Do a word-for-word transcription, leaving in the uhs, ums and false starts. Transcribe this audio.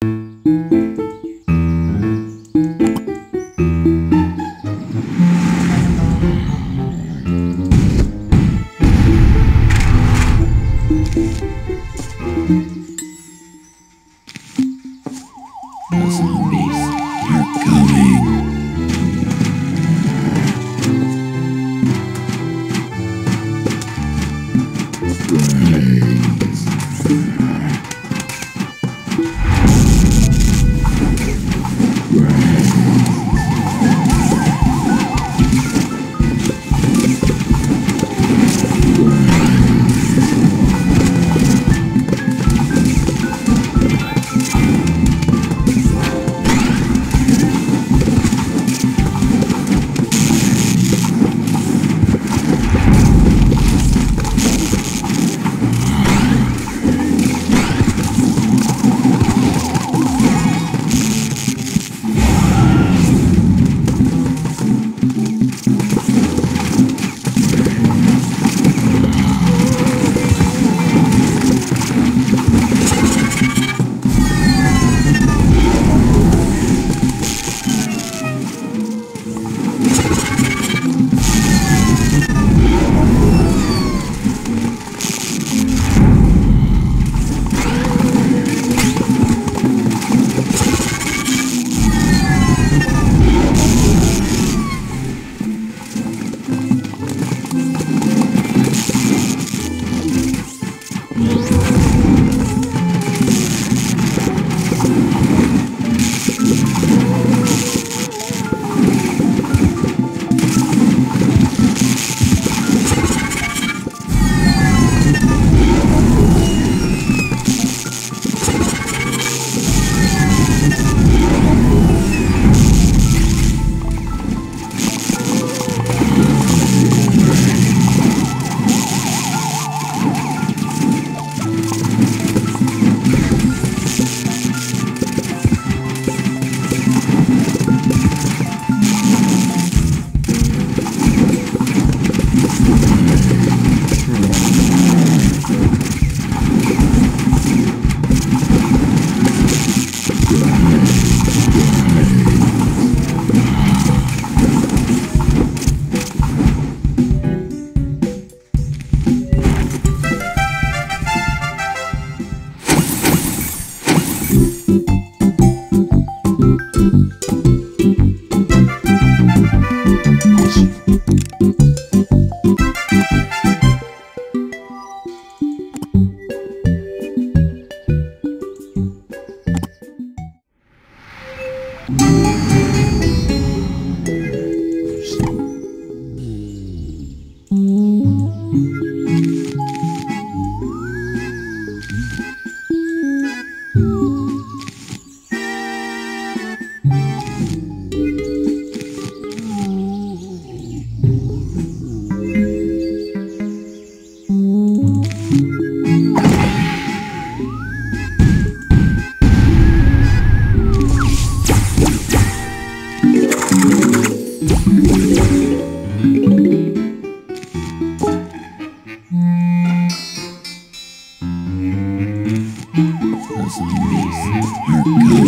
The zombies are coming. Zombies are coming.